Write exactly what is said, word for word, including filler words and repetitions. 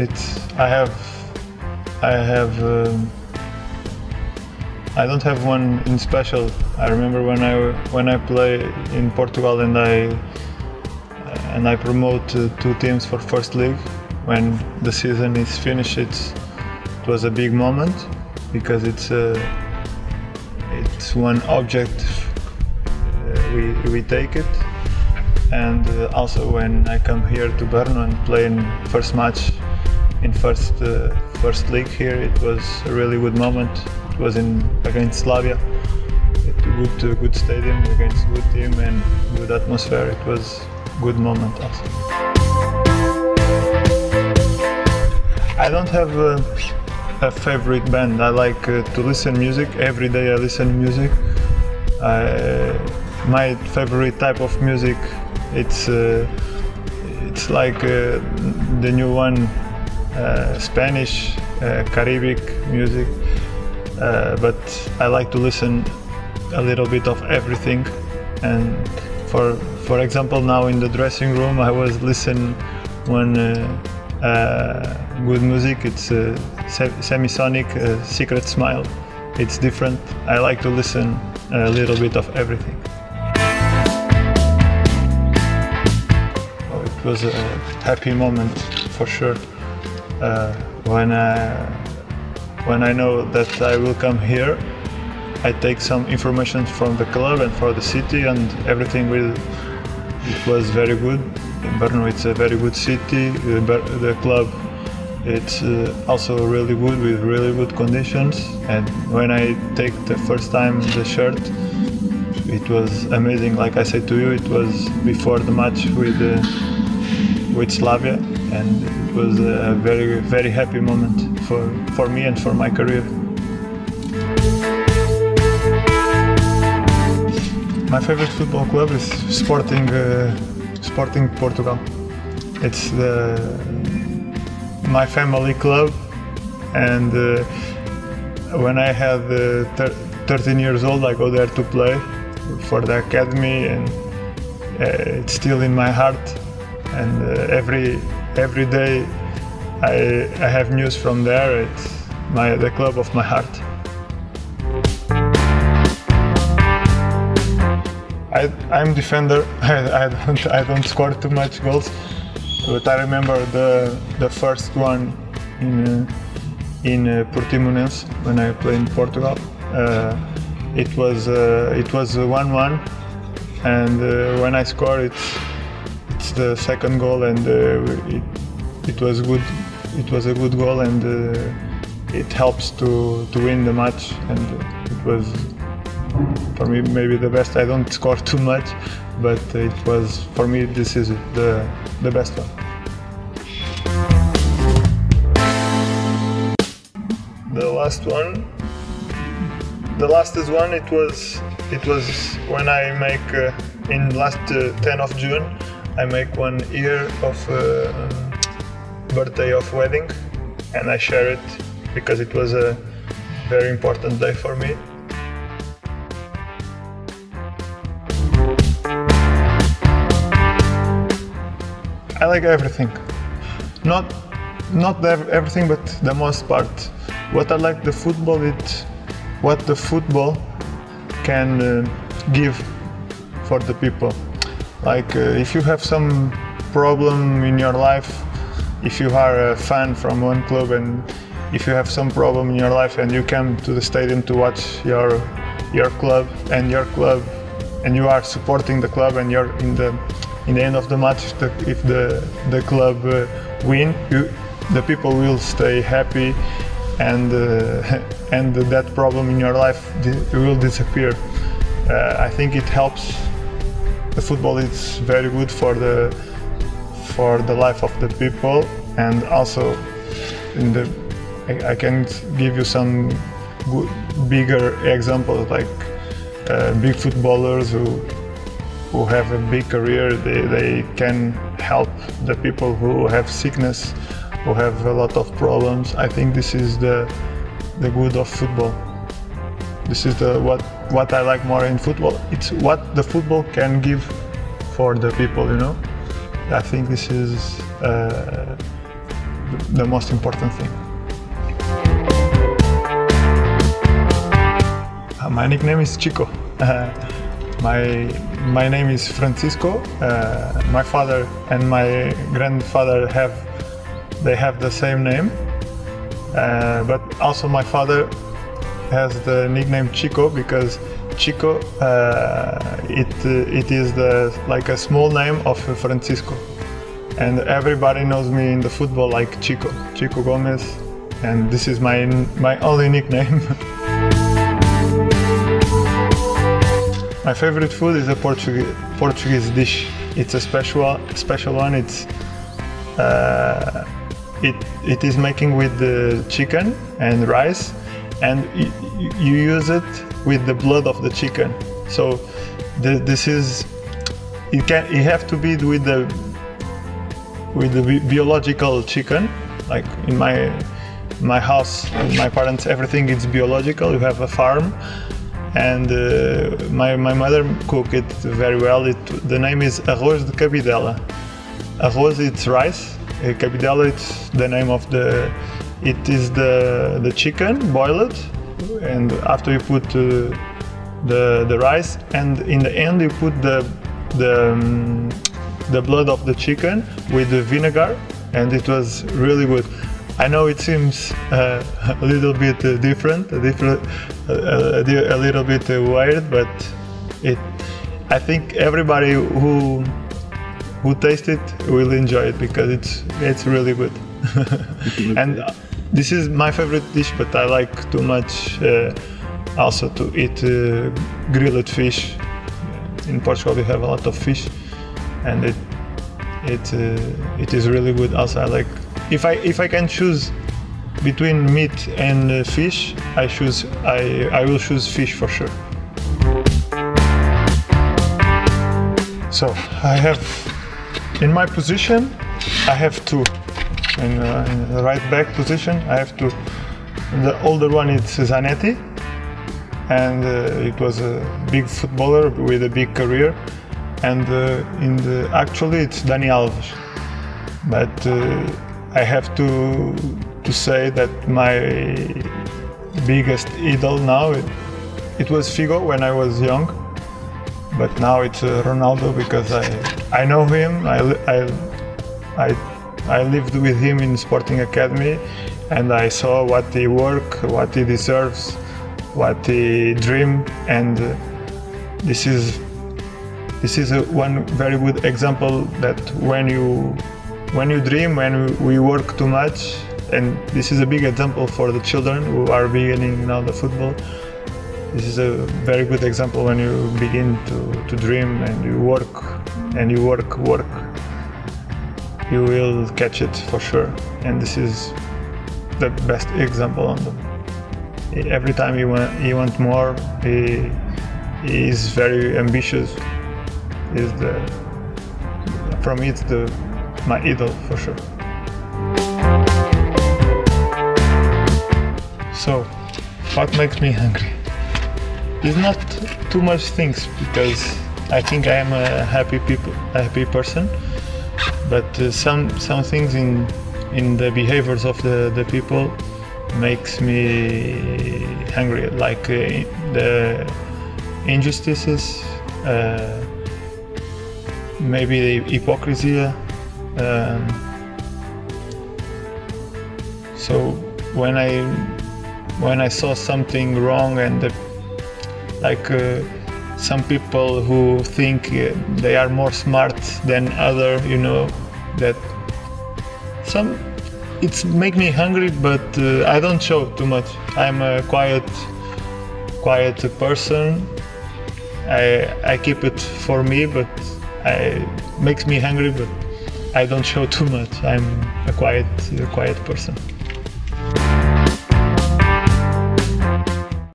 It's I have I have um, I don't have one in special. I remember when I when I play in Portugal and I and I promote uh, two teams for first league. When the season is finished, it's, it was a big moment because it's uh, it's one object uh, we we take it. And uh, also when I come here to Brno and play in first match in first uh, first league here, it was a really good moment. It was in against Slavia, it was a good, good stadium against good team and good atmosphere. It was a good moment also. I don't have a, a favorite band. I like uh, to listen music. Every day I listen music. I, my favorite type of music, it's uh, it's like uh, the new one, uh, Spanish, uh, Caribbean music, uh, but I like to listen a little bit of everything. And for for example, now in the dressing room I was listening one uh, uh, good music. It's uh, se Semisonic, uh, Secret Smile. It's different. I like to listen a little bit of everything. It was a happy moment for sure. Uh, when I when I know that I will come here, I take some information from the club and from the city, and everything will. It was very good. Brno, it's a very good city. The, the club, it's uh, also really good with really good conditions. And when I take the first time the shirt, it was amazing. Like I said to you, it was before the match with. Uh, with Slavia, and it was a very, very happy moment for, for me and for my career. My favorite football club is Sporting, uh, Sporting Portugal. It's the, my family club, and uh, when I had uh, thirteen years old, I go there to play for the academy, and uh, it's still in my heart. And uh, every every day I, I have news from there. It's my, the club of my heart. I, I'm defender. I, I, don't, I don't score too much goals, but I remember the, the first one in, uh, in uh, Portimonense when I played in Portugal. Uh, it was uh, it was one one, and uh, when I scored it, the second goal, and uh, it, it was good. It was a good goal, and uh, it helps to to win the match. And it was for me maybe the best. I don't score too much, but it was for me this is the the best one. The last one, the last is one. It was it was when I make uh, in last uh, tenth of June. I make one year of uh, birthday of wedding, and I share it because it was a very important day for me. I like everything, not not everything, but the most part. What I like the football, it's what the football can uh, give for the people. Like uh, if you have some problem in your life, if you are a fan from one club and if you have some problem in your life and you come to the stadium to watch your your club and your club and you are supporting the club, and you're in the in the end of the match, if the if the, the club uh, win, you, the people will stay happy, and uh, and that problem in your life will disappear. Uh, I think it helps. The football is very good for the for the life of the people, and also in the I, I can give you some good, bigger examples, like uh, big footballers who who have a big career. They they can help the people who have sickness, who have a lot of problems. I think this is the the good of football. This is the what. What I like more in football, it's what the football can give for the people, you know. I think this is uh, the most important thing. Uh, my nickname is Chico. Uh, my, my name is Francisco. Uh, my father and my grandfather have, they have the same name. Uh, but also my father has the nickname Chico because Chico uh, it uh, it is the like a small name of Francisco, and everybody knows me in the football like Chico Chico Gomes, and this is my my only nickname. My favorite food is a Portuguese Portuguese dish. It's a special special one. It's uh, It, it is making with the chicken and rice, and you, you use it with the blood of the chicken. So the, this is it can it have to be with the with the biological chicken. Like in my my house, with my parents, everything is biological. You have a farm, and uh, my my mother cook it very well. It, the name is arroz de cabidella. Arroz, it's rice. Uh, cabidella, it's the name of the, it is the, the chicken, boil it, and after you put uh, the, the rice, and in the end you put the, the, um, the blood of the chicken with the vinegar, and it was really good. I know it seems uh, a little bit uh, different, a, different uh, a, a little bit uh, weird, but it, I think everybody who who taste it will enjoy it because it's it's really good. And this is my favorite dish, but I like too much uh, also to eat uh, grilled fish. In Portugal we have a lot of fish, and it it uh, it is really good. Also I like, if I if I can choose between meat and uh, fish, I choose I I will choose fish for sure. So I have. In my position, I have two. In, uh, in the right back position, I have two. The older one is Zanetti, and uh, it was a big footballer with a big career. And uh, in the actually, it's Dani Alves. But uh, I have to to say that my biggest idol now it, it was Figo when I was young. But now it's uh, Ronaldo because I I know him. I I I I lived with him in Sporting Academy, and I saw what he work, what he deserves, what he dream, and uh, this is this is a, one very good example that when you when you dream, when we work too much, and this is a big example for the children who are beginning now the football. This is a very good example when you begin to, to dream and you work and you work, work, you will catch it for sure. And this is the best example on them. Every time you want, you want more, he, he is very ambitious. Is the, from it, the, my idol for sure. So, what makes me hungry? It's not too much things because I think I am a happy people, a happy person. But uh, some some things in in the behaviors of the, the people makes me hungry, like uh, the injustices, uh, maybe the hypocrisy. Um, so when I when I saw something wrong and the like uh, some people who think uh, they are more smart than other, you know, that some, it's make me hungry, but uh, I don't show too much. I'm a quiet, quiet person. I, I keep it for me, but I makes me hungry, but I don't show too much. I'm a quiet, a quiet person.